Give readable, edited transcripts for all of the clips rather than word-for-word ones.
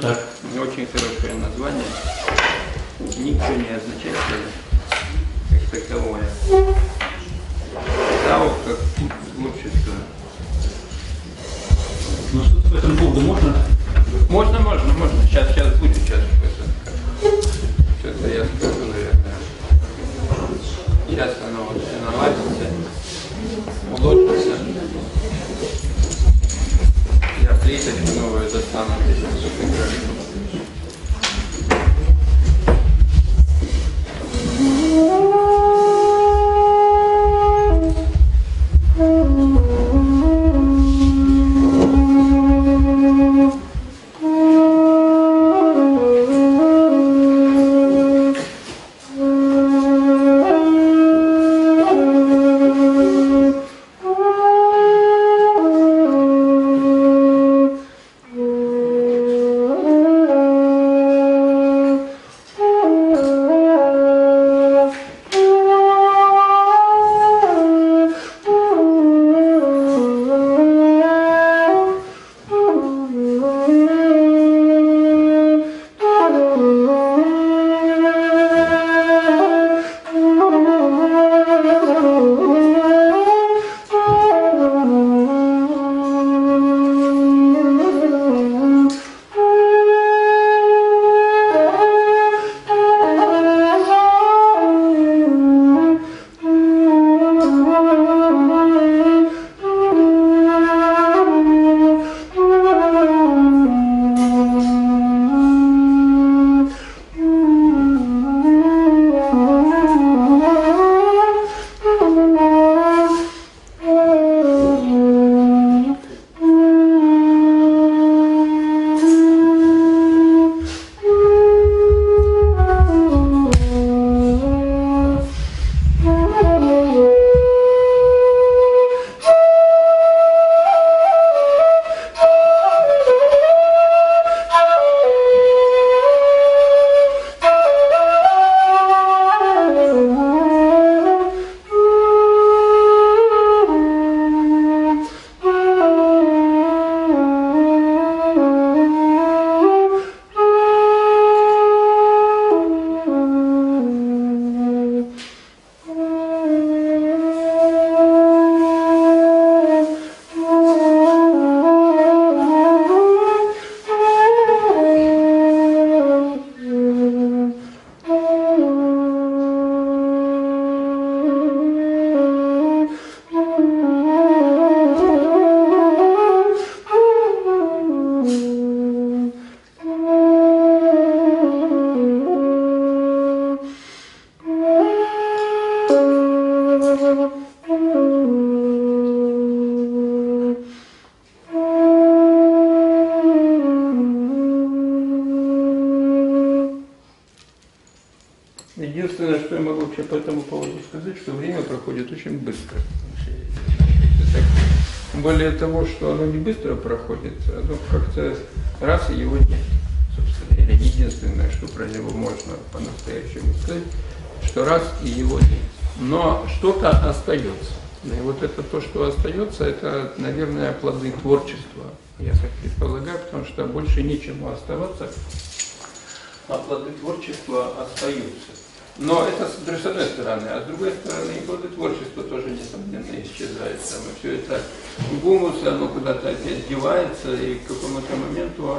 Так. Не очень хорошее название, ничего не означает как таковое. Тао как творчество. Ну что по этому поводу можно? Можно. Сейчас будет, что-то я скажу, наверное. Сейчас оно вот все наладится, улучшится. Я плиточку новую достану. Единственное, что я могу вообще по этому поводу сказать, что время проходит очень быстро. Более того, что оно не быстро проходит, оно как-то раз и его нет. Собственно, или единственное, что про него можно по-настоящему сказать, что раз и его нет. Но что-то остается. И вот это то, что остается, это, наверное, плоды творчества. Я так предполагаю, потому что больше нечему оставаться, а плоды творчества остаются. Но это с одной стороны, а с другой стороны и плоды творчества тоже, несомненно, исчезают. Там, и все это гумус, оно куда-то опять девается, и к какому-то моменту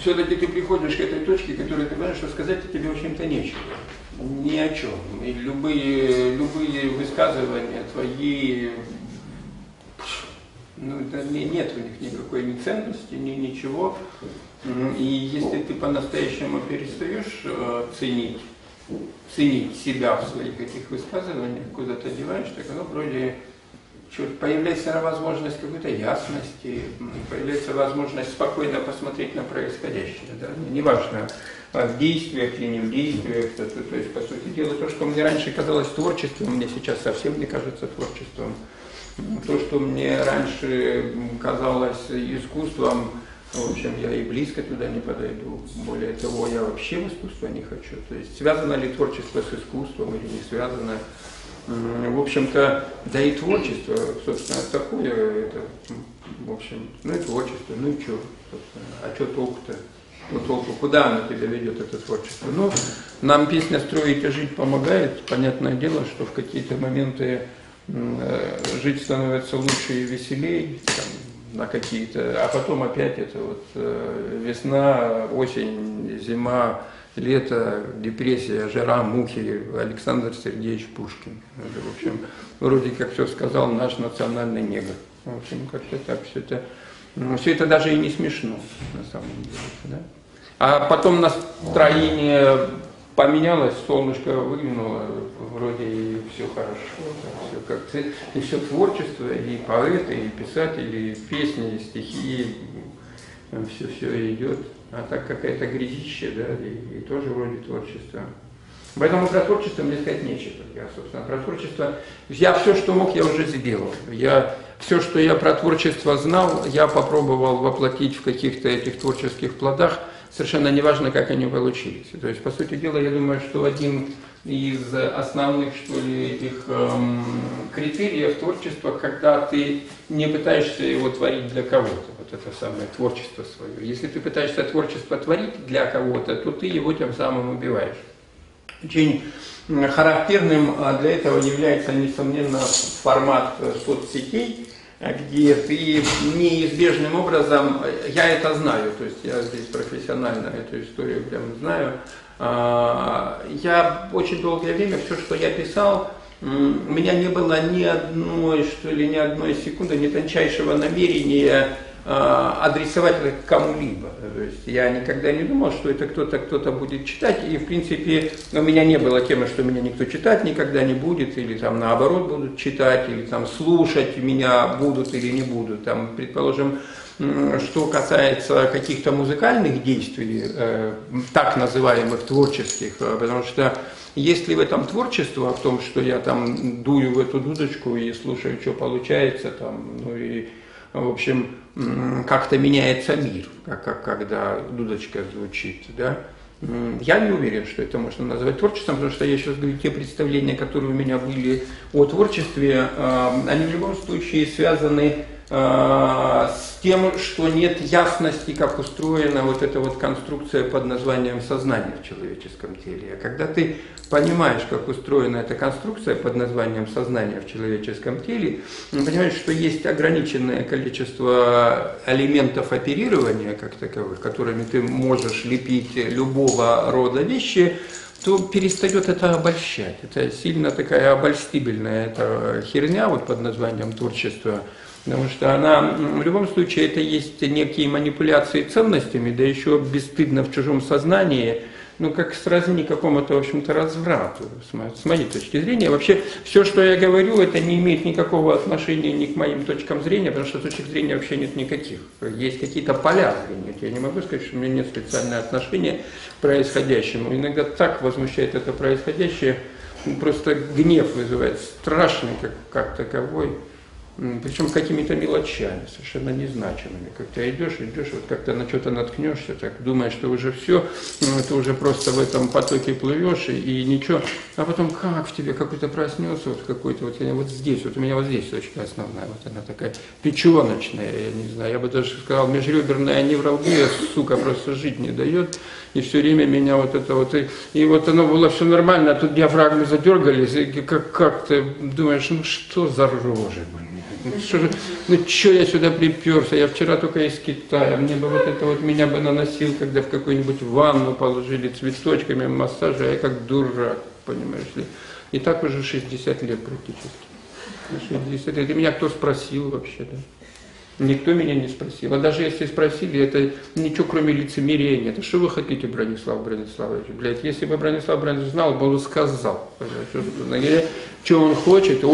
все-таки ты приходишь к этой точке, которую ты понимаешь, что сказать тебе, в общем-то, нечего. Ни о чем. И любые высказывания твои, ну, нет у них никакой ни ценности, ни ничего. И если ты по-настоящему перестаешь ценить себя в своих этих высказываниях, куда-то деваешь, так оно вроде появляется возможность какой-то ясности, появляется возможность спокойно посмотреть на происходящее. Да? Неважно, в действиях или не в действиях. То есть, по сути дела, то, что мне раньше казалось творчеством, мне сейчас совсем не кажется творчеством. То, что мне раньше казалось искусством, в общем, я и близко туда не подойду. Более того, я вообще в искусство не хочу. То есть, связано ли творчество с искусством или не связано, в общем-то, да и творчество, собственно, такое, это, в общем, ну и творчество, ну и что, а что толку-то? Ну толку, куда оно тебя ведет, это творчество? Ну, нам песня «Строить и жить» помогает, понятное дело, что в какие-то моменты жить становится лучше и веселее, там, на какие-то, а потом опять это вот весна, осень, зима, лето, депрессия, жара, мухи, Александр Сергеевич Пушкин. Это, в общем, вроде как все сказал наш национальный негр. В общем, как-то так все это. Ну, все это даже и не смешно, на самом деле. Да? А потом настроение поменялось, солнышко выглянуло, вроде и все хорошо, все как-то, и все творчество, и поэты, и писатели, и песни, и стихи, все идет. А так какая-то грязища, да, и тоже вроде творчество. Поэтому про творчество мне сказать нечего. Я, собственно, про творчество... Я все, что мог, я уже сделал. Я все, что я про творчество знал, я попробовал воплотить в каких-то этих творческих плодах. Совершенно неважно, как они получились. То есть, по сути дела, я думаю, что один из основных, что ли, этих критериев творчества, когда ты не пытаешься его творить для кого-то. Это самое творчество свое. Если ты пытаешься творчество творить для кого-то, то ты его тем самым убиваешь. Очень характерным для этого является, несомненно, формат соцсетей, где ты неизбежным образом, я это знаю, то есть я здесь профессионально эту историю прям знаю, я очень долгое время все, что я писал, у меня не было ни одной, что ли, ни одной секунды, ни тончайшего намерения адресовать это кому-либо. То есть я никогда не думал, что это кто-то будет читать, и в принципе у меня не было темы, что меня никто читать никогда не будет, или там наоборот будут читать, или там слушать меня будут или не будут. Там, предположим, что касается каких-то музыкальных действий, так называемых творческих, потому что есть ли в этом творчество, в том, что я там дую в эту дудочку и слушаю, что получается, там, ну и в общем, как-то меняется мир, как когда дудочка звучит, да. Я не уверен, что это можно назвать творчеством, потому что я сейчас говорю, те представления, которые у меня были о творчестве, они в любом случае связаны с тем, что нет ясности, как устроена вот эта вот конструкция под названием сознание в человеческом теле. А когда ты понимаешь, как устроена эта конструкция под названием сознание в человеческом теле, понимаешь, что есть ограниченное количество элементов оперирования, как таковых, которыми ты можешь лепить любого рода вещи, то перестает это обольщать. Это сильно такая обольстительная эта херня вот под названием творчество. Потому что она, в любом случае, это есть некие манипуляции ценностями, да еще бесстыдно в чужом сознании, ну, как сродни какому-то, в общем-то, разврату, с моей точки зрения. Вообще, все, что я говорю, это не имеет никакого отношения ни к моим точкам зрения, потому что точек зрения вообще нет никаких. Есть какие-то поля зрения. Я не могу сказать, что у меня нет специального отношения к происходящему. Иногда так возмущает это происходящее, просто гнев вызывает, страшный как таковой. Причем какими-то мелочами, совершенно незначимыми. Как-то идешь, вот как-то на что-то наткнешься, так думаешь, что уже все, ты уже просто в этом потоке плывешь и ничего. А потом как в тебе какой-то проснется, вот какой-то вот здесь, вот у меня вот здесь точка основная, вот она такая печеночная, я не знаю, я бы даже сказал, межреберная невралгия, сука, просто жить не дает. И все время меня вот это вот, и вот оно было все нормально, а тут диафрагмы задергались, и как ты думаешь, ну что за рожи, блин? Ну что я сюда приперся? Я вчера только из Китая. Мне бы вот это вот меня бы наносил, когда в какую-нибудь ванну положили цветочками, массажа, а я как дурак, понимаешь ли. И так уже 60 лет практически. 60 лет. И меня кто спросил вообще, да? Никто меня не спросил. А даже если спросили, это ничего кроме лицемерия нет. А что вы хотите, Бронислав Брониславович? Блядь, если бы Бронислав Брониславович знал, бы он сказал. Что он хочет, хочет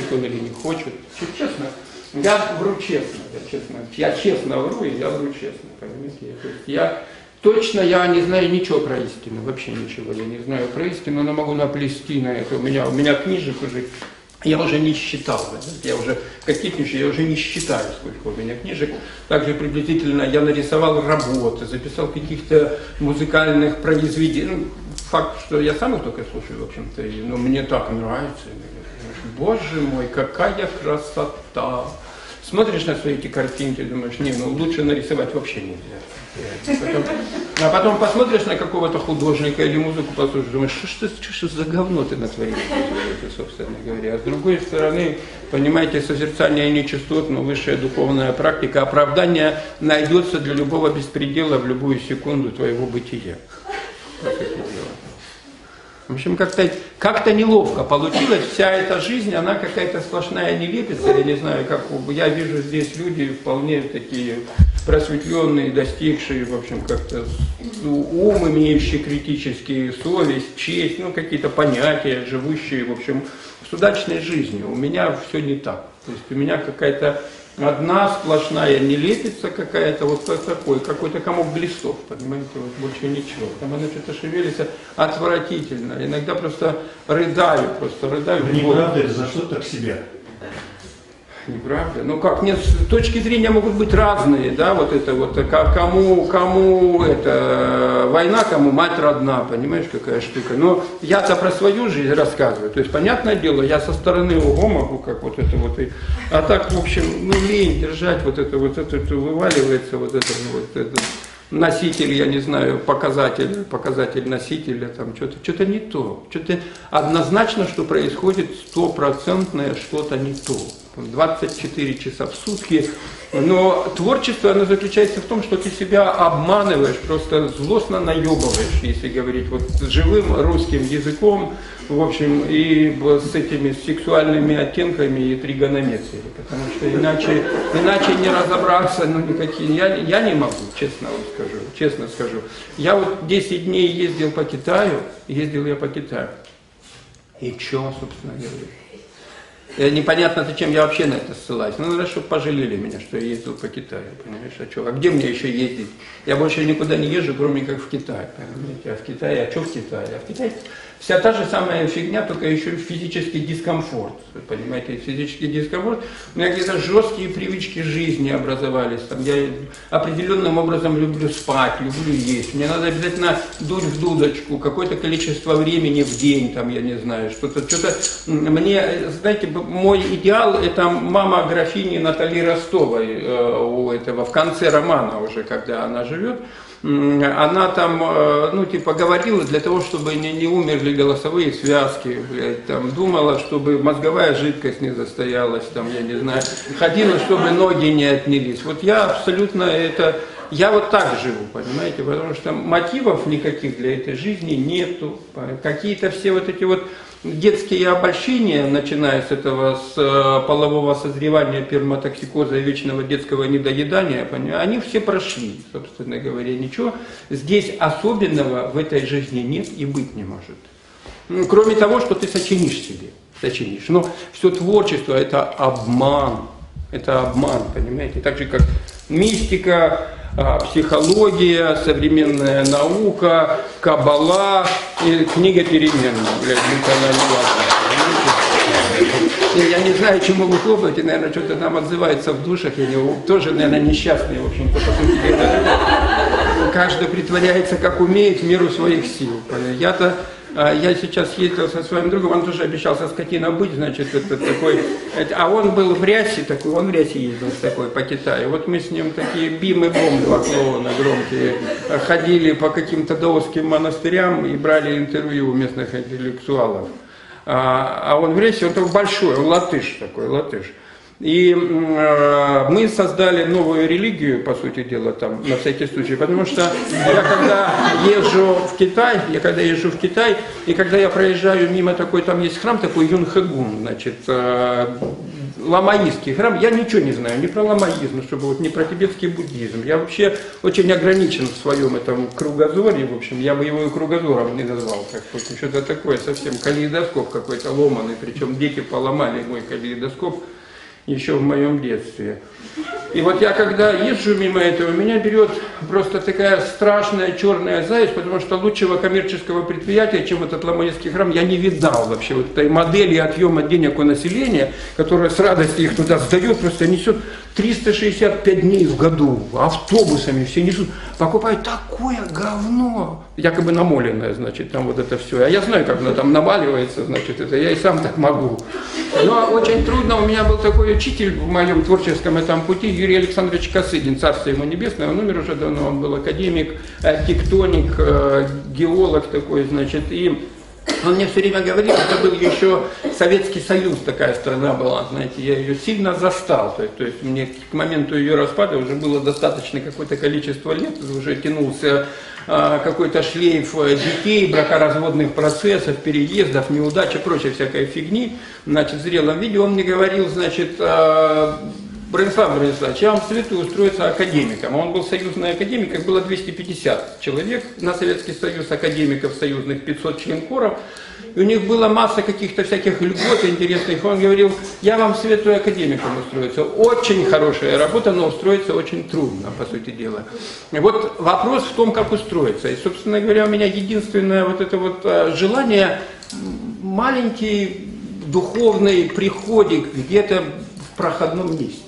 он или не хочет. Честно, я вру честно. Я честно вру и я вру честно. Понимаете? Я не знаю ничего про истину. Вообще ничего я не знаю про истину, но могу наплести на это. У меня книжек уже... Я уже не считал, я уже кокетничаю, я уже не считаю, сколько у меня книжек. Также приблизительно я нарисовал работы, записал каких-то музыкальных произведений. факт, что я сам их только слушаю, в общем-то, но мне так нравится. Боже мой, какая красота! Смотришь на свои эти картинки, думаешь, не, ну лучше нарисовать вообще нельзя. А потом посмотришь на какого-то художника или музыку послушаешь, думаешь, что за говно ты натворил, собственно говоря. А с другой стороны, понимаете, созерцание нечистот, но высшая духовная практика, оправдание найдется для любого беспредела в любую секунду твоего бытия. В общем, как-то неловко получилось, вся эта жизнь, она какая-то сплошная нелепица, я не знаю, как, я вижу здесь люди вполне такие просветленные, достигшие, в общем, как-то ум, имеющие критические, совесть, честь, ну, какие-то понятия, живущие, в общем, с удачной жизнью. У меня все не так, то есть у меня какая-то одна сплошная нелепица какая-то, вот такой, какой-то комок глистов, понимаете, вот больше ничего. Там она что-то шевелится отвратительно. Иногда просто рыдаю. Неправда, за что так себя? Неправда. Ну как, нет, точки зрения могут быть разные, да, вот это вот, кому это война, кому мать родна, понимаешь, какая штука. Но я-то про свою жизнь рассказываю, то есть, понятное дело, я со стороны ого могу, как вот это вот, и, а так, в общем, ну, лень держать вот это вываливается, вот это, носитель, я не знаю, показатель носителя, там, что-то не то, что-то однозначно, что происходит, стопроцентное что-то не то. 24 часа в сутки, но творчество, оно заключается в том, что ты себя обманываешь, просто злостно наебываешь, если говорить вот живым русским языком, в общем, и с этими сексуальными оттенками и тригонометрией, потому что иначе не разобраться, ну, никакие, я не могу, честно вам скажу. Я вот 10 дней ездил я по Китаю, и чё, собственно говоря. Непонятно, зачем я вообще на это ссылаюсь. Ну, наверное, чтобы пожалели меня, что я ездил по Китаю, понимаешь, а что? А где мне еще ездить? Я больше никуда не езжу, кроме как в Китай, понимаете? А в Китае вся та же самая фигня, только еще физический дискомфорт, понимаете, физический дискомфорт. У меня где-то жесткие привычки жизни образовались, там, я определенным образом люблю спать, люблю есть, мне надо обязательно дуть в дудочку, какое-то количество времени в день, там, я не знаю, что-то, мне, знаете, мой идеал, это мама графини Натальи Ростовой, у этого, в конце романа уже, когда она живет, она там, ну, типа, говорила для того, чтобы не умерли голосовые связки, блядь, там, думала, чтобы мозговая жидкость не застоялась, там, я не знаю, ходила, чтобы ноги не отнялись. Вот я абсолютно это, я вот так живу, понимаете, потому что мотивов никаких для этой жизни нету, какие-то все вот эти вот детские обольщения, начиная с этого, с полового созревания, перматоксикоза и вечного детского недоедания, они все прошли, собственно говоря, ничего здесь особенного в этой жизни нет и быть не может. Кроме того, что ты сочинишь. Но все творчество – это обман. Это обман, понимаете? Так же, как мистика, психология, современная наука, каббала, и книга перемен. Блядь, я не знаю, чему вы хлопаете, наверное, что-то там отзывается в душах, я тоже, наверное, несчастный, в общем, по сути, каждый притворяется, как умеет, в меру своих сил. Я сейчас ездил со своим другом, он тоже обещал со скотина быть, значит, это такой, а он был в рясе такой, он в рясе ездил такой по Китаю. Вот мы с ним такие бим и бом, два клоуна громкие, ходили по каким-то даосским монастырям и брали интервью у местных интеллектуалов. А он в рясе, он такой большой, он латыш. И мы создали новую религию, по сути дела, там, на всякий случай, потому что я когда езжу в Китай, и когда я проезжаю мимо такой, там есть храм такой Юнхэгун, значит, ламаистский храм, я ничего не знаю, не про ламаизм, чтобы вот не про тибетский буддизм, я вообще очень ограничен в своем этом кругозоре, в общем, я бы его и кругозором не назвал, как что-то такое, совсем калейдоскоп какой-то ломаный, причем дети поломали мой калейдоскоп, еще в моем детстве. И вот я когда езжу мимо этого, меня берет просто такая страшная черная зависть, потому что лучшего коммерческого предприятия, чем этот Ломоносовский храм, я не видал вообще. Вот этой модели отъема денег у населения, которая с радостью их туда сдает, просто несет 365 дней в году, автобусами все несут, покупают такое говно, якобы намоленное, значит, там вот это все. А я знаю, как оно там наваливается, значит, это я и сам так могу. Но очень трудно, у меня был такой учитель в моем творческом этом пути, Юрий Александрович Косыдин, царство ему небесное, он умер уже давно, он был академик, тектоник, геолог такой, значит, и он мне все время говорил, это был еще Советский Союз, такая страна была, знаете, я ее сильно застал, то есть мне к моменту ее распада уже было достаточно какое-то количество лет, уже тянулся какой-то шлейф детей, бракоразводных процессов, переездов, неудач и прочей всякой фигни, значит, в зрелом виде он мне говорил, значит, Бронислав, я вам советую устроиться академиком. Он был союзный академик, их было 250 человек на Советский Союз, академиков союзных 500 членкоров. И у них была масса каких-то всяких льгот интересных. Он говорил, я вам советую академиком устроиться. Очень хорошая работа, но устроиться очень трудно, по сути дела. И вот вопрос в том, как устроиться. И, собственно говоря, у меня единственное вот это вот желание, маленький духовный приходик где-то в проходном месте.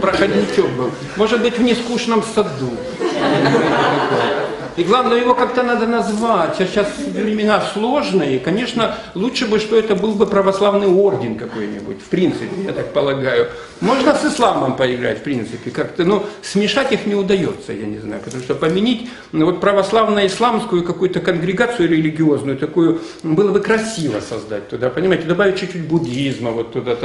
Проходничок был. Может быть, в нескучном саду. И главное, его как-то надо назвать. Сейчас времена сложные. И, конечно, лучше бы, что это был бы православный орден какой-нибудь. В принципе, я так полагаю. Можно с исламом поиграть, в принципе. Как-то, но смешать их не удается, я не знаю. Потому что поменить вот православно-исламскую какую-то конгрегацию религиозную, такую, было бы красиво создать туда, понимаете. Добавить чуть-чуть буддизма вот туда,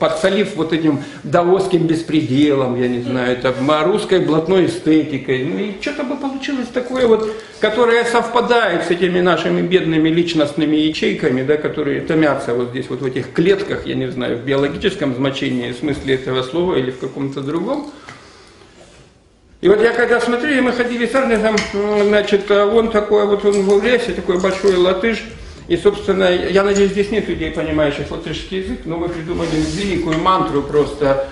подсолив вот этим даосским беспределом, я не знаю, русской блатной эстетикой. Ну и что-то бы получилось такое вот, которая совпадает с этими нашими бедными личностными ячейками, да, которые томятся вот здесь, вот в этих клетках, я не знаю, в биологическом значении, в смысле этого слова или в каком-то другом. И вот я когда смотрю, и мы ходили с Арнезом, значит, он такой, вот он в лесе, такой большой латыш, и, собственно, я надеюсь, здесь нет людей, понимающих латышский язык, но мы придумали великую мантру просто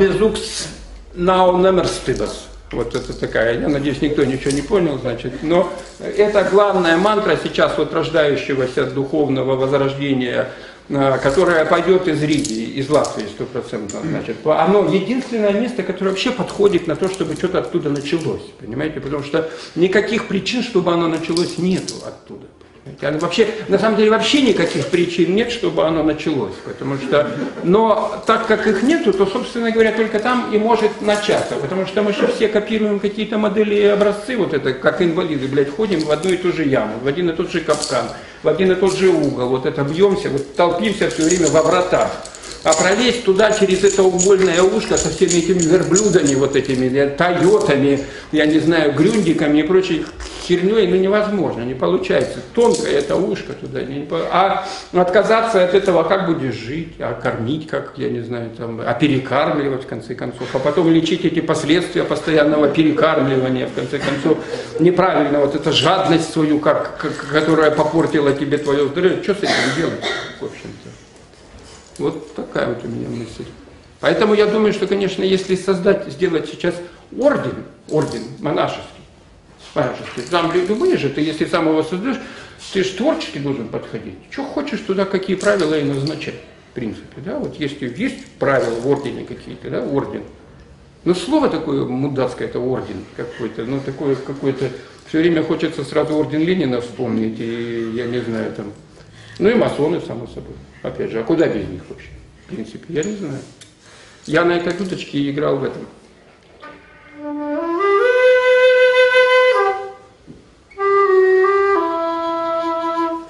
«Безукс нау немерстыбас». Вот это такая, я надеюсь, никто ничего не понял, значит, но это главная мантра сейчас вот рождающегося духовного возрождения, которая пойдет из Риги, из Латвии 100%, значит. Оно единственное место, которое вообще подходит на то, чтобы что-то оттуда началось, понимаете, потому что никаких причин, чтобы оно началось, нету оттуда. Вообще, на самом деле вообще никаких причин нет, чтобы оно началось, потому что, но так как их нету, то, собственно говоря, только там и может начаться, потому что мы же все копируем какие-то модели и образцы, вот это, как инвалиды, блядь, ходим в одну и ту же яму, в один и тот же капкан, в один и тот же угол, вот это бьемся, вот толпимся все время во вратах. А пролезть туда через это угольное ушко со всеми этими верблюдами, вот этими тойотами, я не знаю, грюндиками и прочей херней, ну невозможно, не получается. Тонкое это ушко туда. А отказаться от этого, как будешь жить, а кормить, как, я не знаю, там, а перекармливать, в конце концов, а потом лечить эти последствия постоянного перекармливания, в конце концов, неправильно, вот эта жадность свою, которая попортила тебе твое здоровье, что с этим делать, в общем-то. Вот такая вот у меня мысль. Поэтому я думаю, что, конечно, если сделать сейчас орден монашеский, там любые же, ты если сам его создаешь, ты же творчески должен подходить. Что хочешь туда, какие правила и назначать, в принципе, да, вот есть правила в ордене какие-то, да, орден. Но слово такое мудацкое, это орден какой-то, ну такое какое-то, все время хочется сразу орден Ленина вспомнить, и я не знаю там. Ну и масоны, само собой. Опять же, а куда без них вообще? В принципе, я не знаю. Я на этой дудочке играл в этом.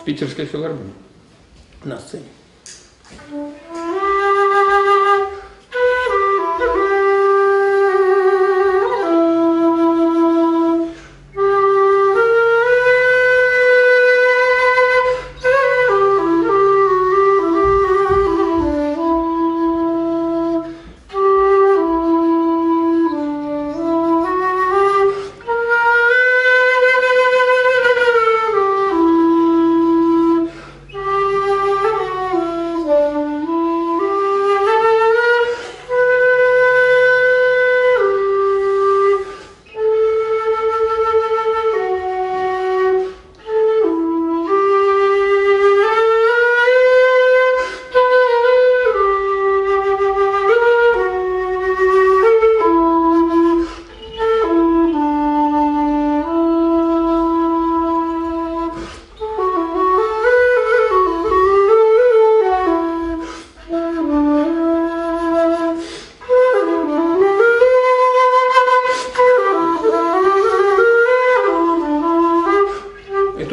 В Питерской филармонии. На сцене.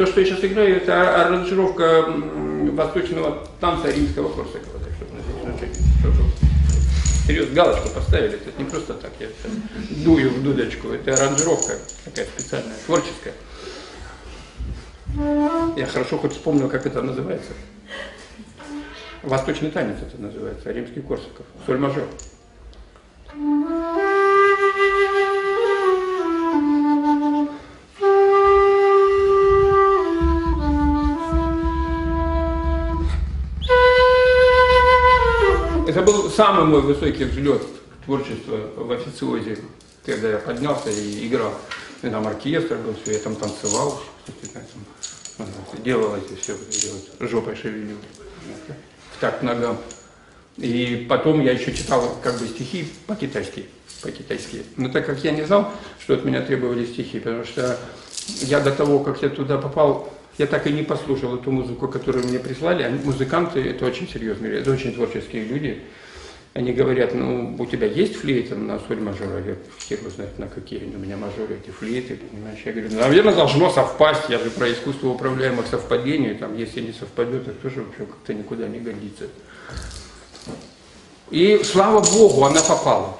то, что я сейчас играю, это аранжировка восточного танца римского Корсакова. Так что, серьезно, галочку поставили, это не просто так, я дую в дудочку, это аранжировка такая специальная, творческая. Я хорошо хоть вспомнил, как это называется. Восточный танец это называется, римский Корсаков, соль-мажор. Это был самый мой высокий взлет творчества в официозе, когда я поднялся и играл. И там оркестр был, все, я там танцевал, делал эти все, жопой шевелил, в такт ногам. И потом я еще читал как бы стихи по-китайски. Но так как я не знал, что от меня требовали стихи, потому что я до того, как я туда попал, я так и не послушал эту музыку, которую мне прислали. А музыканты это очень серьезные, это очень творческие люди. Они говорят, ну, у тебя есть флейта на соль мажора? Я хер его знает, на какие у меня мажоры эти флейты, понимаешь? Я говорю, наверное, должно совпасть, я же про искусство управляемых совпадений, там, если не совпадет, так тоже, в общем, как-то никуда не годится. И, слава богу, она попала.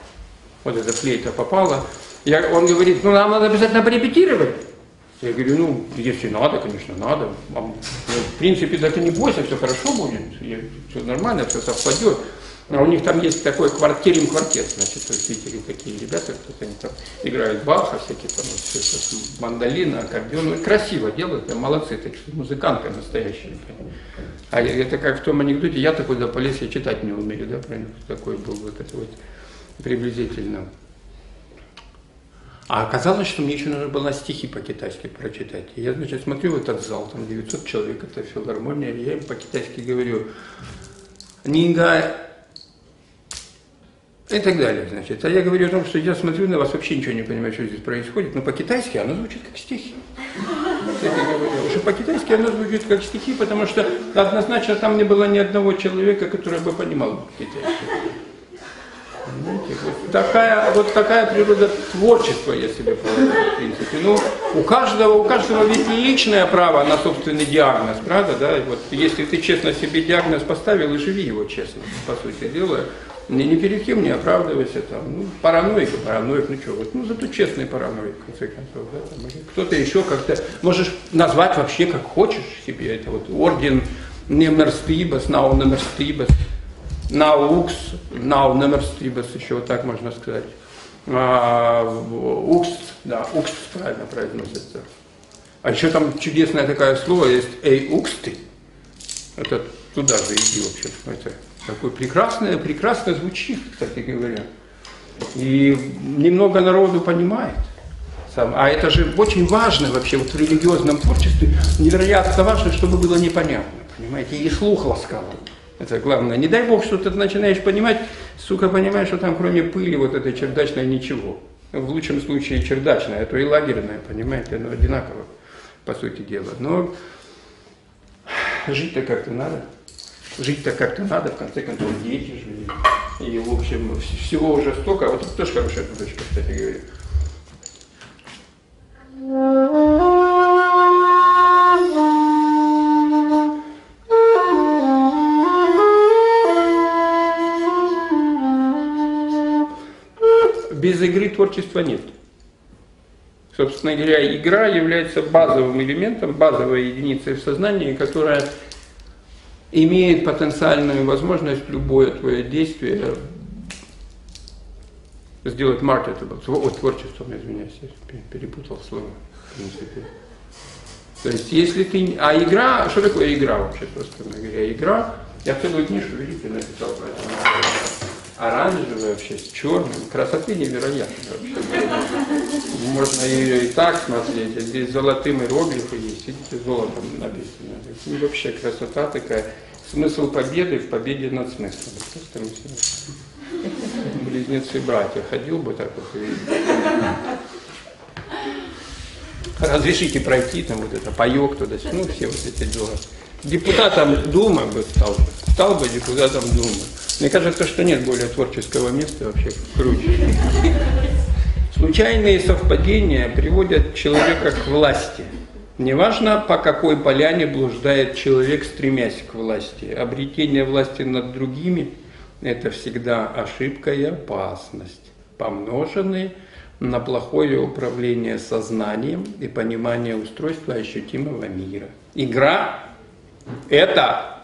Вот эта флейта попала. Он говорит, ну, нам надо обязательно порепетировать. Я говорю, ну, если надо, конечно, надо. В принципе, да ты не бойся, все хорошо будет, все нормально, все совпадет. А у них там есть такой квартет, значит, в Питере такие ребята, они там играют Баха, всякие там, вот, мандолина, аккордеон, красиво делают, молодцы, такие музыканты настоящие. А это как в том анекдоте, я такой, да, полез, я читать не умею, да, правильно, такой был вот это вот приблизительно. А оказалось, что мне еще нужно было стихи по-китайски прочитать. И я, значит, смотрю в этот зал, там 900 человек, это филармония, и я им по-китайски говорю, «Нинга...» и так далее, значит. А я говорю о том, что я смотрю на вас, вообще ничего не понимаю, что здесь происходит, но по-китайски оно звучит как стихи. Уже по-китайски оно звучит как стихи, потому что однозначно там не было ни одного человека, который бы понимал по-китайски. Вот такая природа творчества, я себе полагаю, в принципе. Ну, у каждого ведь личное право на собственный диагноз, правда, да? Вот, если ты честно себе диагноз поставил, и живи его честно, по сути дела. Не перед кем не оправдывайся, там, ну, параноик, ну что, вот, ну, зато честный параноик, в конце концов, да, кто-то еще как-то, можешь назвать вообще как хочешь себе, это вот орден Немерстрибас, Нау Немерстрибас, Наукс, Нау Немерстрибас, еще вот так можно сказать, Укс, да, Укс правильно произносится, а еще там чудесное такое слово есть, Эй, Укс ты, это туда же иди, в общем, это... Такое прекрасно звучит, кстати говоря. И немного народу понимает. А это же очень важно вообще вот в религиозном творчестве, невероятно важно, чтобы было непонятно, понимаете, и слух ласкал. Это главное. Не дай бог, что ты начинаешь понимать, сука, понимаешь, что там кроме пыли вот этой чердачной ничего. В лучшем случае чердачная, а то и лагерная, понимаете, оно одинаково, по сути дела. Но жить-то как-то надо. Жить-то как-то надо, в конце концов, дети жили. И, в общем, всего уже столько. Вот это тоже хорошая точка, кстати говоря. Без игры творчества нет. Собственно говоря, игра является базовым элементом, базовой единицей в сознании, которая... имеет потенциальную возможность любое твое действие сделать marketable. О, творчеством, извиняюсь, я перепутал слово, в принципе. То есть, если ты... А игра... Что такое игра вообще, собственно говоря? Игра... Я целую книжку, видите, написал про это. Оранжевая вообще, с черным. Красоты невероятной вообще. Можно ее и так смотреть. Здесь золотым иероглифы есть. Видите, золотом написано. И вообще красота такая. Смысл победы в победе над смыслом. Близнецы братья. Ходил бы так вот и... Разрешите пройти, там вот это, паёк туда-сюда. Ну, все вот эти дела. Депутатом Думы бы стал. Стал бы депутатом Думы. Мне кажется, что нет более творческого места вообще круче. Случайные совпадения приводят человека к власти. Неважно, по какой поляне блуждает человек, стремясь к власти. Обретение власти над другими – это всегда ошибка и опасность, помноженные на плохое управление сознанием и понимание устройства ощутимого мира. Игра – это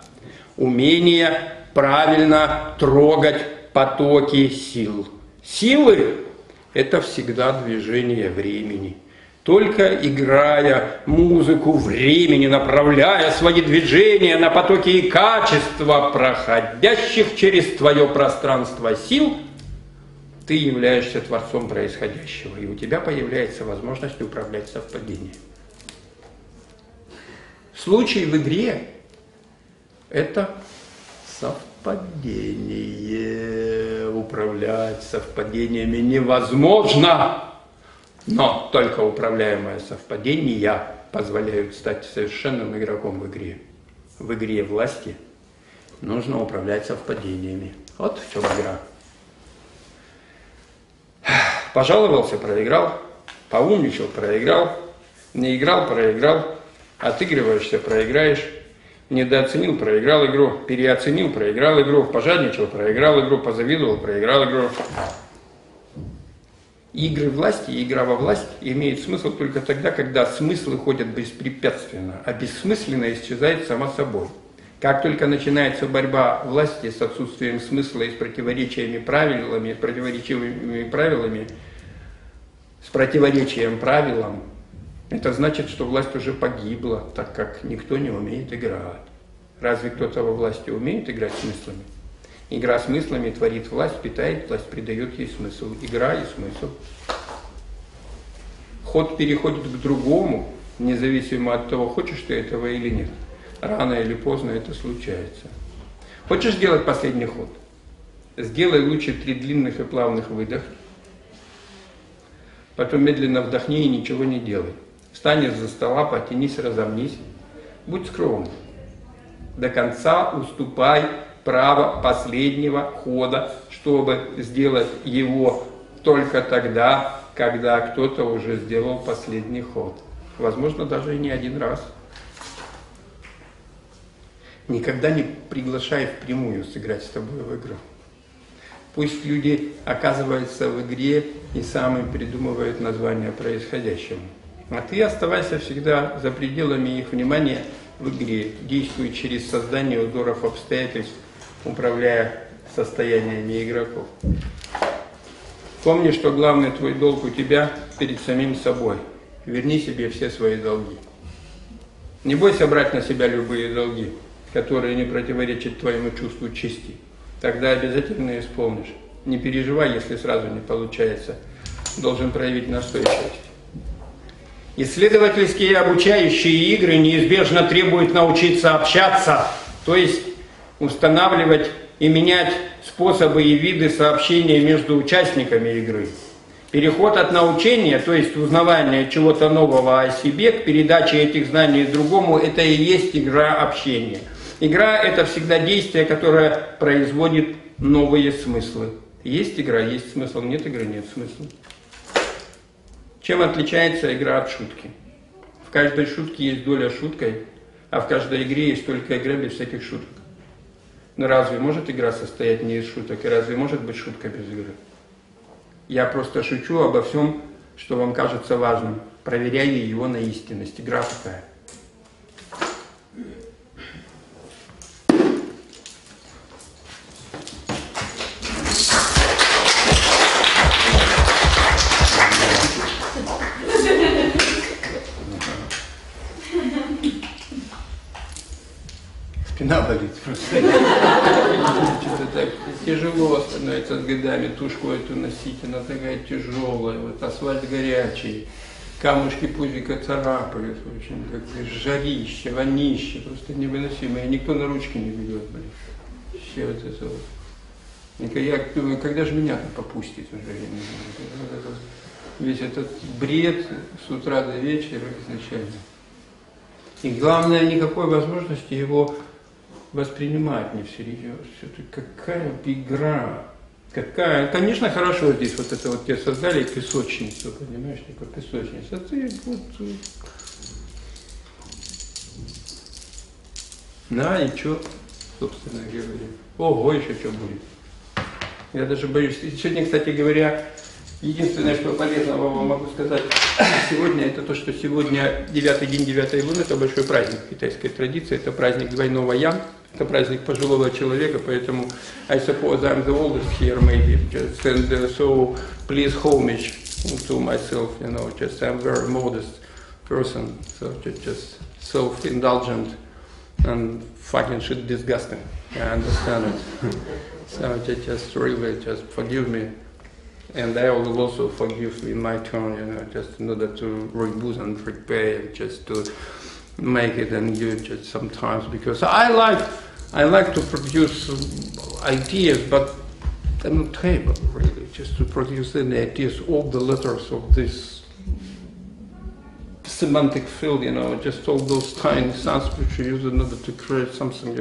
умение правильно трогать потоки сил. Силы – это всегда движение времени. Только играя музыку времени, направляя свои движения на потоки и качества, проходящих через твое пространство сил, ты являешься творцом происходящего, и у тебя появляется возможность управлять совпадением. Случай в игре – это совпадение. Управлять совпадениями невозможно, но только управляемое совпадение позволяет стать совершенным игроком в игре. В игре власти нужно управлять совпадениями. Вот в чем игра. Пожаловался, проиграл, поумничал, проиграл, не играл, проиграл, отыгрываешься, проиграешь, недооценил, проиграл игру, переоценил, проиграл игру, пожадничал, проиграл игру, позавидовал, проиграл игру. Игры власти и игра во власть имеют смысл только тогда, когда смыслы ходят беспрепятственно, а бессмысленно исчезает сама собой. Как только начинается борьба власти с отсутствием смысла и с противоречиями правилами, с противоречием правилам, это значит, что власть уже погибла, так как никто не умеет играть. Разве кто-то во власти умеет играть смыслами? Игра смыслами творит власть, питает власть, придает ей смысл. Игра и смысл. Ход переходит к другому, независимо от того, хочешь ты этого или нет. Рано или поздно это случается. Хочешь сделать последний ход? Сделай лучше 3 длинных и плавных выдоха. Потом медленно вдохни и ничего не делай. Встань из-за стола, потянись, разомнись. Будь скромным. До конца уступай право последнего хода, чтобы сделать его только тогда, когда кто-то уже сделал последний ход. Возможно, даже и не один раз. Никогда не приглашай впрямую сыграть с тобой в игру. Пусть люди оказываются в игре и сами придумывают название происходящему. А ты оставайся всегда за пределами их внимания в игре, действуя через создание узоров обстоятельств, управляя состояниями игроков. Помни, что главный твой долг у тебя перед самим собой. Верни себе все свои долги. Не бойся брать на себя любые долги, которые не противоречат твоему чувству чести. Тогда обязательно исполнишь. Не переживай, если сразу не получается. Должен проявить настойчивость. Исследовательские и обучающие игры неизбежно требуют научиться общаться, то есть устанавливать и менять способы и виды сообщения между участниками игры. Переход от научения, то есть узнавания чего-то нового о себе, к передаче этих знаний другому – это и есть игра общения. Игра – это всегда действие, которое производит новые смыслы. Есть игра – есть смысл, нет игры – нет смысла. Чем отличается игра от шутки? В каждой шутке есть доля шуткой, а в каждой игре есть только игра без всяких шуток. Но разве может игра состоять не из шуток, и разве может быть шутка без игры? Я просто шучу обо всем, что вам кажется важным, проверяя его на истинность. Игра такая. Спина болит просто. Что-то так тяжело становится с годами. Тушку эту носить, она такая тяжелая. Вот асфальт горячий. Камушки пузика царапают. В общем, как жарище, вонище. Просто невыносимое. Никто на ручки не ведет, блин. Все вот это вот. Я думаю, когда же меня-то попустит уже? Я не знаю. Весь этот бред с утра до вечера изначально. И главное, никакой возможности его воспринимать не всерьез. Это какая игра, какая... Конечно, хорошо здесь вот это вот тебе создали песочницу, понимаешь, такой песочница. А ты вот На, и что, собственно говоря. Ого, еще что будет. Я даже боюсь. Сегодня, кстати говоря, единственное, что полезного вам могу сказать сегодня, это то, что сегодня 9-й день 9-й луны, это большой праздник китайской традиции, это праздник двойного ян, это праздник пожилого человека, поэтому I suppose I'm the oldest here, maybe, just, and, so please homage to myself, you know, just I'm very modest person, so just self-indulgent and fucking shit disgusting, I understand it, so just really just forgive me. And I will also forgive in my turn, you know, just in order to reboot and prepare, just to make it and do it sometimes, because I like to produce ideas, but I'm not able really just to produce any ideas. All the letters of this semantic field, you know, just all those tiny sounds which you use in order to create something.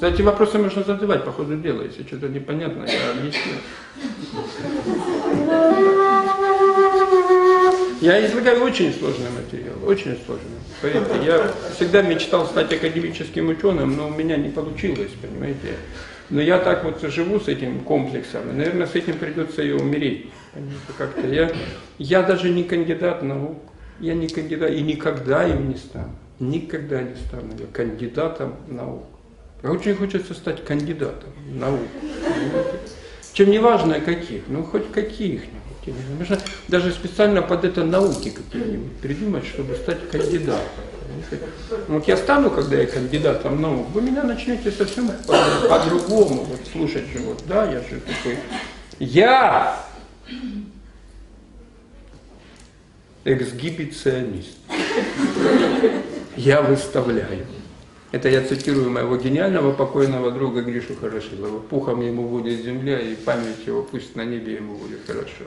Эти вопросы можно задавать по ходу дела, если что-то непонятно, я объясню. Я излагаю очень сложный материал, очень сложный. Поверьте, я всегда мечтал стать академическим ученым, но у меня не получилось, понимаете. Но я так вот живу с этим комплексом, и, наверное, с этим придется и умереть. Как-то я даже не кандидат наук, я не кандидат, и никогда им не стану, никогда не стану я кандидатом наук. Очень хочется стать кандидатом в науку. Чем не важно каких, ну хоть каких-нибудь. Можно даже специально под это науки какие-нибудь придумать, чтобы стать кандидатом. Вот я стану, когда я кандидатом наук, вы меня начнете совсем по-другому вот, слушать. Вот, да, я же такой. Я эксгибиционист. Я выставляю. Это я цитирую моего гениального покойного друга Гришу Хорошилова. Пухом ему будет земля, и память его пусть на небе ему будет хорошо.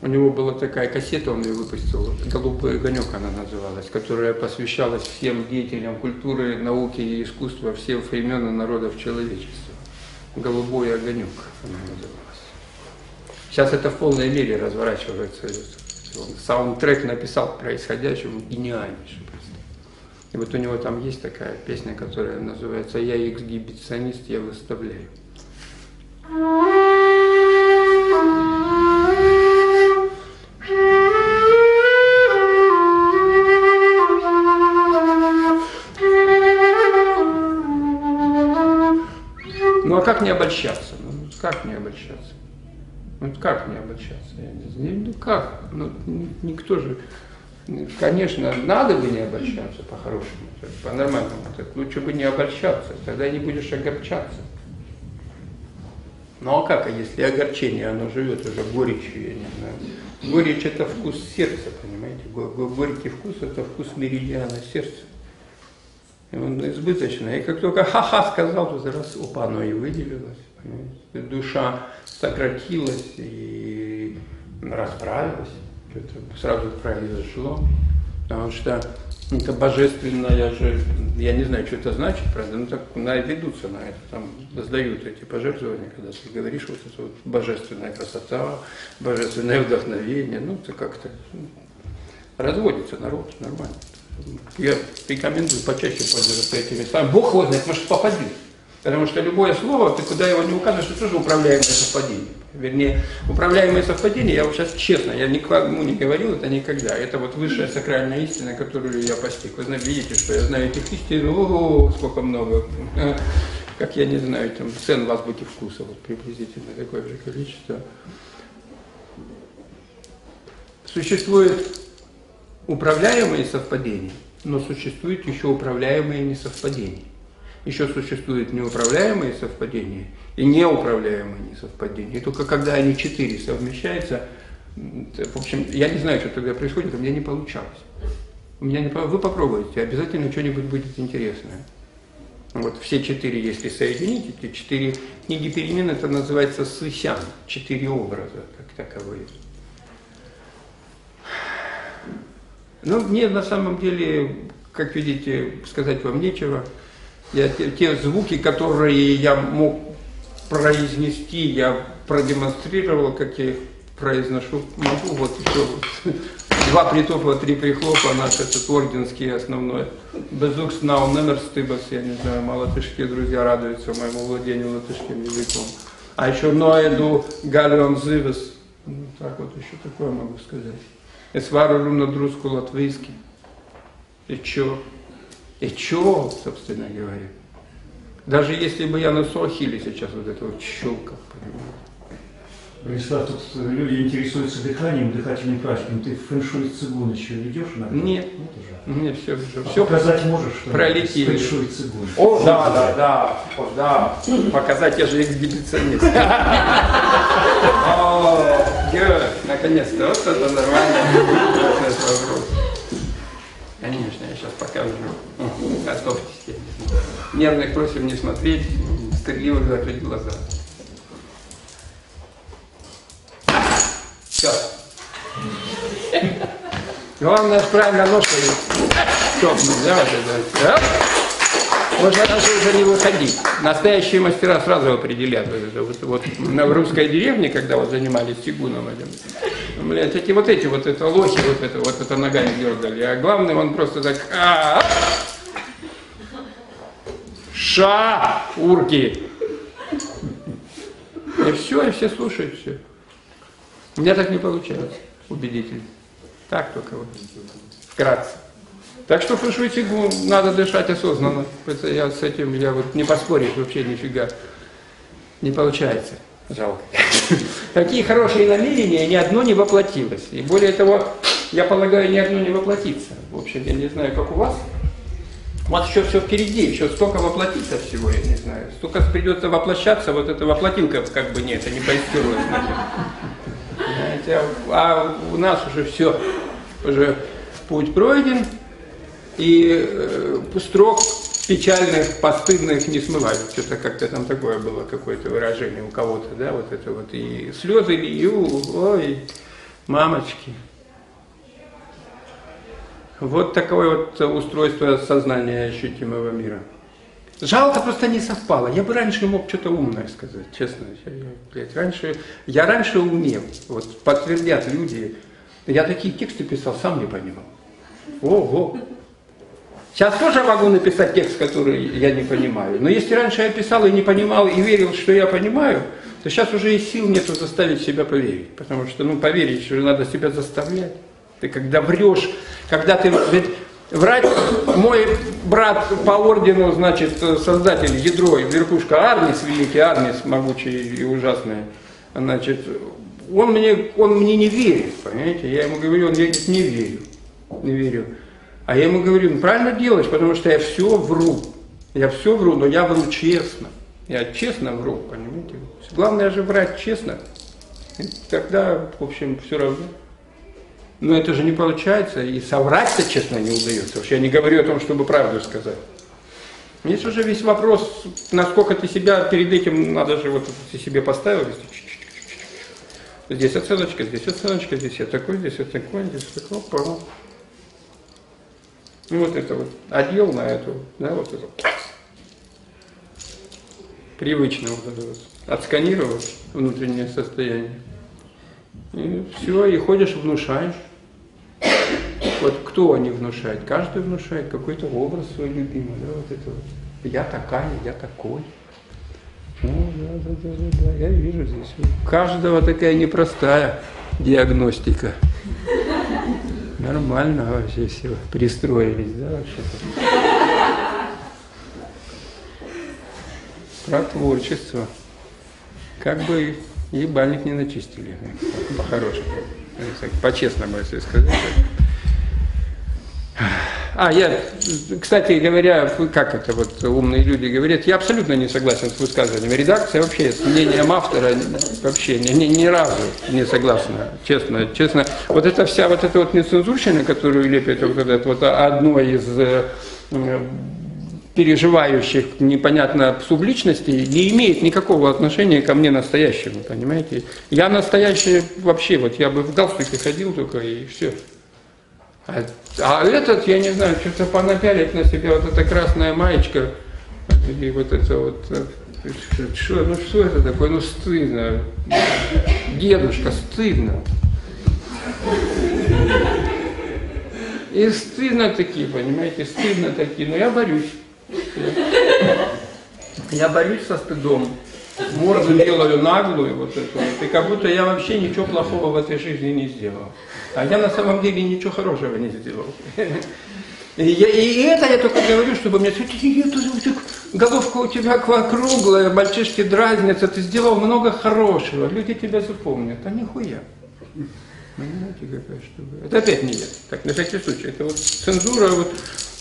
У него была такая кассета, он ее выпустил, «Голубой огонек» она называлась, которая посвящалась всем деятелям культуры, науки и искусства всех времен и народов человечества. «Голубой огонек» она называлась. Сейчас это в полной мере разворачивается. Саундтрек написал происходящему гениальнейший просто. И вот у него там есть такая песня, которая называется «Я эксгибиционист, я выставляю». Ну а как не обольщаться? Ну как не обольщаться? Вот как мне обольщаться? Я не знаю, ну как? Ну, никто же... Конечно, надо бы не обольщаться по-хорошему, по-нормальному. Лучше бы не обольщаться, тогда не будешь огорчаться. Ну а как, а если огорчение, оно живет уже горечью, я не знаю. Горечь – это вкус сердца, понимаете? Горький вкус – это вкус меридиана сердца. И он избыточный. И как только «ха-ха» сказал, то раз, опа, оно и выделилось. Душа сократилась и расправилась, сразу произошло, потому что это божественное же, я не знаю, что это значит, правда, но так ведутся на это, там сдают эти пожертвования, когда ты говоришь, вот это вот божественная красота, божественное вдохновение, ну это как-то разводится народ, нормально. Я рекомендую почаще пользоваться этими самыми, Бог его знает, может попадет. Потому что любое слово, ты куда его не укажешь, это тоже управляемое совпадение. Вернее, управляемое совпадение, я вот сейчас честно, я никому не говорил это никогда. Это вот высшая сакральная истина, которую я постиг. Вы знаете, видите, что я знаю этих истин, ого, сколько много. Как я не знаю, там цен в азбуке вкуса, вот приблизительно такое же количество. Существуют управляемые совпадения, но существуют еще управляемые несовпадения. Еще существуют неуправляемые совпадения и неуправляемые несовпадения. И только когда они четыре совмещаются, в общем, я не знаю, что тогда происходит, у меня не получалось. У меня не... Вы попробуйте, обязательно что-нибудь будет интересное. Вот все четыре, если соединить, эти четыре книги перемен, это называется сысян, четыре образа как таковые. Ну, мне на самом деле, как видите, сказать вам нечего. Я, те звуки, которые я мог произнести, я продемонстрировал, как я их произношу. Могу вот еще вот. Два притопа, три прихлопа, наш этот орденский основной. Безукс нау номер стыбас, я не знаю, малатышки, друзья, радуются моему владению латышским языком. А еще ноэду галион зывес. Ну, так вот еще такое могу сказать. Эсвару румна друзку латвийский. И чё, собственно говоря. Даже если бы я на Сохиле сейчас вот этого вот щелка, понимаете. Бронислав, тут люди интересуются дыханием, дыхательным практиком. Ты фэншуй цигун еще ведешь иногда? Нет. Вот уже. Нет, все. А показать можешь, что пролетели. Фэншуй цигун? О, да, да, да, о, да. Показать, я же эксгибиционист. О, наконец-то, вот это нормально. Конечно, я сейчас покажу. Готовьтесь. Нервных просим не смотреть, стыдливо закрыть глаза. Все. Главное, правильно ножку стопнуть. Давайте, давайте. Можно даже уже не выходить. Настоящие мастера сразу определят. Вот в русской деревне, когда вот занимались цигуном, блядь, эти вот это лохи, вот это ногами дергали. А главное, он просто так... Ша-урки. И все слушают, все. У меня так не получается, убедительно. Так только вот, вкратце. Так что фэншуй цигун надо дышать осознанно. Это я с этим, я вот не поспоришь вообще нифига. Не получается. Жалко. Такие хорошие намерения, ни одно не воплотилось. И более того, я полагаю, ни одно не воплотится. В общем, я не знаю, как у вас. У вас еще все впереди, еще столько воплотится всего, я не знаю. Столько придется воплощаться, вот эта воплотилка как бы нет, это не поистирует. А у нас уже все, уже путь пройден, и строк печальных, постыдных не смывают. Что-то как-то там такое было, какое-то выражение у кого-то, да, вот это вот, и слезы лью, ой, мамочки. Вот такое вот устройство сознания ощутимого мира. Жалко, просто не совпало. Я бы раньше мог что-то умное сказать, честно. Я раньше умел. Вот подтвердят люди. Я такие тексты писал, сам не понимал. Ого! Сейчас тоже могу написать текст, который я не понимаю. Но если раньше я писал и не понимал, и верил, что я понимаю, то сейчас уже и сил нету заставить себя поверить. Потому что, ну, поверить уже надо себя заставлять. Ты когда врешь, когда ты... Врать, мой брат по ордену, значит, создатель, ядро и верхушка Арнез, великий Арнез, могучий и ужасный, значит, он мне не верит, понимаете, я ему говорю, он говорит, не верю. А я ему говорю, ну, правильно делаешь, потому что я все вру, но я вру честно, я честно вру, понимаете, главное же врать честно, тогда, в общем, все равно. Но это же не получается, и соврать-то, честно, не удается. Уж я не говорю о том, чтобы правду сказать. Здесь уже весь вопрос, насколько ты себя перед этим, надо же, вот ты себе поставил. Здесь оценочка, здесь оценочка, здесь я такой, здесь я такой, здесь такой. Опа. И вот это вот, одел на эту, да, вот это. Привычно вот это вот, отсканировал внутреннее состояние. И все, и ходишь, внушаешь. Вот кто они внушают? Каждый внушает какой-то образ свой любимый, да, вот это вот. Я такая, я такой. Ну, да, я вижу здесь. У каждого такая непростая диагностика. Нормально вообще все пристроились, да, вообще-то. Про творчество. Как бы... Ебальник не начистили, по-хорошему, по-честному, если сказать. А, я, кстати говоря, как это вот умные люди говорят, я абсолютно не согласен с высказыванием. Редакция вообще с мнением автора вообще ни разу не согласна, честно. Вот эта вся вот эта вот нецензурщина, которую лепит вот этот вот одной из... переживающих непонятно субличностей, не имеет никакого отношения ко мне настоящему, понимаете? Я настоящий вообще, вот я бы в галстуке ходил только и все. А этот, я не знаю, что-то понапялить на себя, вот эта красная маечка, и вот это вот, что это такое, ну стыдно, дедушка, стыдно. И стыдно такие, понимаете, стыдно такие, но я борюсь. Я борюсь со стыдом, морду делаю наглую, вот эту, и как будто я вообще ничего плохого в этой жизни не сделал. А я на самом деле ничего хорошего не сделал. И это я только говорю, чтобы мне сказать, головка у тебя круглая, мальчишки дразнятся, ты сделал много хорошего, люди тебя запомнят, а нихуя. Понимаете, какая штука? Это опять не я, так на всякий случай. Это вот цензура, вот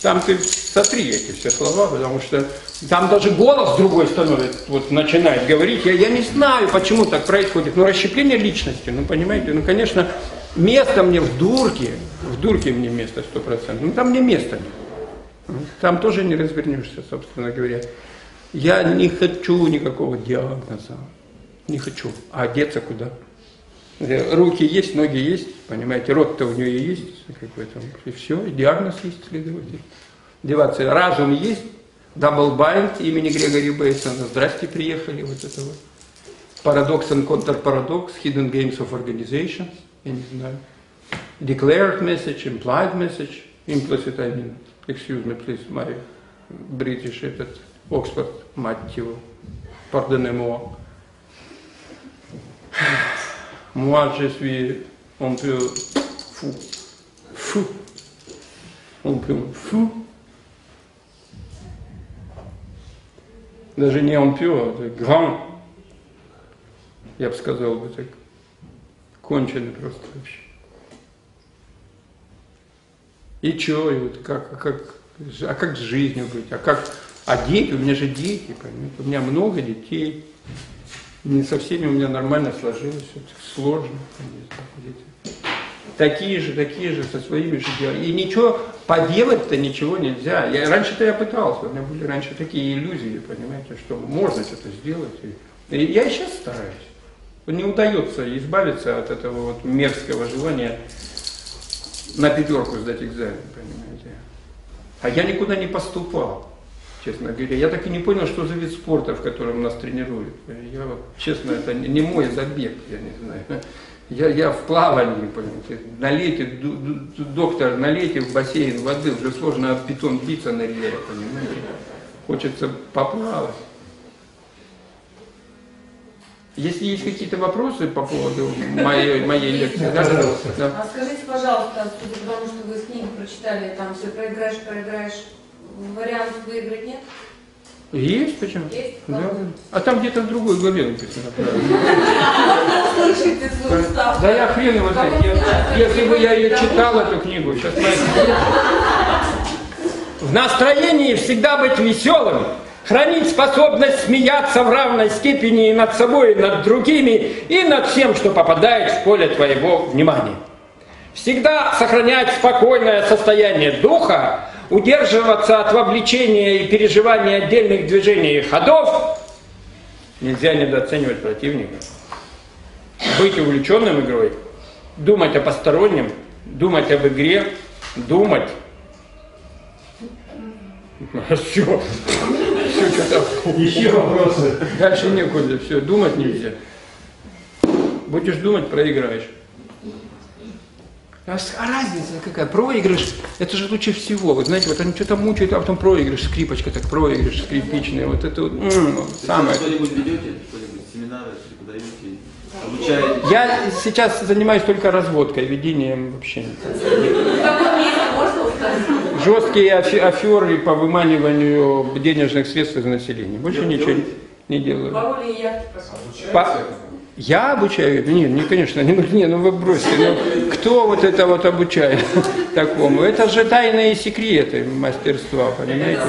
там ты сотри эти все слова, потому что там даже голос другой становится, вот начинает говорить. Я не знаю, почему так происходит, но расщепление личности, ну понимаете, ну конечно, место мне в дурке мне место 100%, ну там мне место нет. Там тоже не развернешься, собственно говоря. Я не хочу никакого диагноза, не хочу, а одеться куда? Руки есть, ноги есть, понимаете, рот-то у нее есть, какой-то, и все, и диагноз есть следователь. Деваться, разум есть, даблбайнд имени Грегори Бейсона, здрасте, приехали, вот это вот. Парадокс and counterparadox, hidden games of organizations, я не знаю. Declared message, implied message, implicit, I mean, excuse me, please, my British, этот, Oxford, мать его, pardonnez-moi. Moi, je suis un peu fou, fou, un peu fou. Даже не un peu, а grand. Я бы сказал бы так, конченый просто вообще. И чё, и вот как с жизнью быть, а дети, у меня же дети, понимаете, у меня много детей. Не со всеми у меня нормально сложилось, сложно. Такие же, со своими же делами. И ничего, поделать-то ничего нельзя. Раньше-то я пытался, у меня были раньше такие иллюзии, понимаете, что можно что-то сделать. И я и сейчас стараюсь. Не удается избавиться от этого вот мерзкого желания на пятерку сдать экзамен, понимаете. А я никуда не поступал. Честно говоря, я так и не понял, что за вид спорта, в котором нас тренируют. Я вот, честно, это не мой забег, я не знаю. Я в плавании, понимаете. Налейте, доктор, налейте в бассейн воды, уже сложно от питон биться ныряя, понимаете. Хочется поплавать. Если есть какие-то вопросы по поводу моей лекции, да? А скажите, пожалуйста, потому что вы с книги прочитали, там все проиграешь. Вариант выиграть нет? Есть, почему? Есть, да. А там где-то в другой главе написано. Слышите свой устав. Да я хрен его знает. Если бы я ее читал, эту книгу, сейчас в настроении всегда быть веселым, хранить способность смеяться в равной степени и над собой, и над другими, и над всем, что попадает в поле твоего внимания. Всегда сохранять спокойное состояние духа, удерживаться от вовлечения и переживания отдельных движений и ходов. Нельзя недооценивать противника. Быть увлеченным игрой, думать о постороннем, думать об игре, думать. Все. Еще вопросы. Дальше некуда, все, думать нельзя. Будешь думать, проиграешь. А разница какая? Проигрыш, это же лучше всего. Вы знаете, вот они что-то мучают, а потом проигрыш, скрипочка, так проигрыш, скрипичная. Вот это вот самое. Что-нибудь ведете, что-нибудь семинары, преподаете, обучаете? Я сейчас занимаюсь только разводкой, ведением вообще. Жесткие аферы по выманиванию денежных средств из населения. Больше ничего не делаю. Пароли и яхты просто. Я обучаю? Нет, не, конечно, ну вы бросьте, ну, кто вот это вот обучает такому? Это же тайные секреты мастерства, понимаете?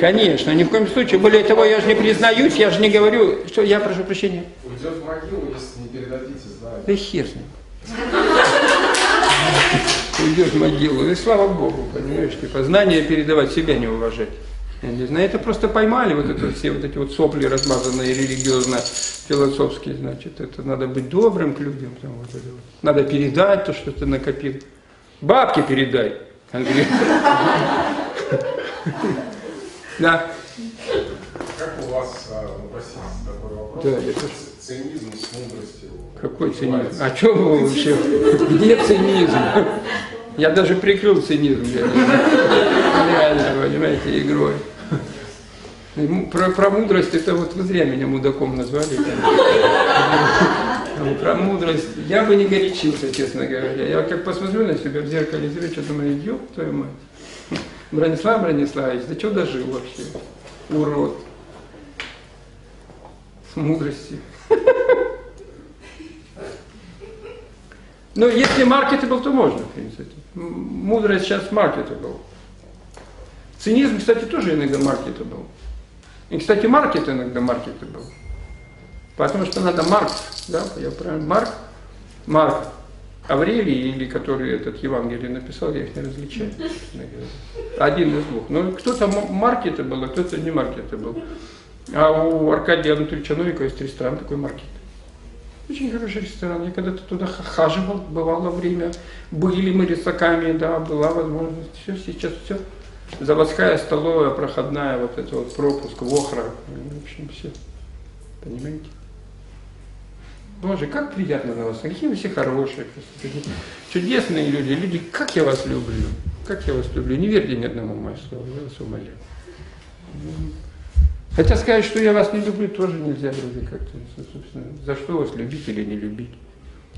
Конечно, ни в коем случае. Более того, я же не признаюсь, я же не говорю, что я прошу прощения. Уйдет в могилу, если не передадите, знаю. Да хер с ним. Уйдет в могилу, и слава Богу, понимаешь, типа, знания передавать, себя не уважать. Я не знаю, это просто поймали, вот это, все вот эти вот сопли размазанные религиозно-философские, значит, это надо быть добрым к людям, там, вот это вот. Надо передать то, что ты накопил. Бабки передай, конкретно. Да. Как у вас в России такой вопрос? Цинизм с мудростью. Какой цинизм? А что вы вообще? Где цинизм? Я даже прикрыл цинизм, реально, понимаете, игрой. Про мудрость, это вот вы зря меня мудаком назвали. Про мудрость, я бы не горячился, честно говоря. Я как посмотрю на себя в зеркале, зря, думаю, ёб твою мать. Бронислав Брониславович, да что дожил вообще, урод. С мудростью. Ну, если маркетабл, то можно, в принципе. Мудрость сейчас маркетабл. Цинизм, кстати, тоже иногда маркетабл. И, кстати, маркет иногда маркетабл. Потому что надо Маркс, да, я правильно, Марк Аврелий, или который этот Евангелие написал, я их не различаю. Один из двух. Но кто-то маркетабл, а кто-то не маркетабл. А у Аркадия Анатольевича Новика есть ресторан такой маркет. Очень хороший ресторан. Я когда-то туда хаживал, бывало время, были мы рисаками, да, была возможность. Все, сейчас все. Заводская, столовая, проходная, вот это вот пропуск, вохра. В общем, все. Понимаете? Боже, как приятно на вас. Какие вы все хорошие, чудесные люди. Люди, как я вас люблю. Как я вас люблю. Не верьте ни одному моему слову, я вас умоляю. Хотя сказать, что я вас не люблю, тоже нельзя, друзья, как-то, собственно, за что вас любить или не любить.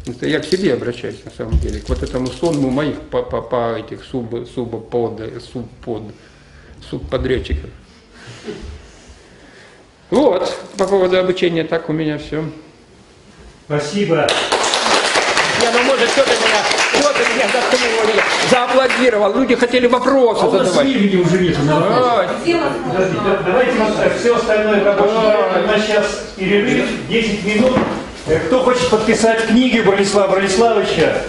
Это я к себе обращаюсь, на самом деле, к вот этому сонму моих этих субподрядчиков. Вот, по поводу обучения, так у меня все. Спасибо. Я, ну, может, кто-то меня, заткнули, зааплодировал. Люди хотели вопросы задавать. У нас времени уже нет. Давайте все остальное, как у нас сейчас перерыв, 10 минут. Кто хочет подписать книги Бронислава Брониславовича,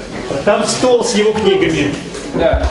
там стол с его книгами. Да.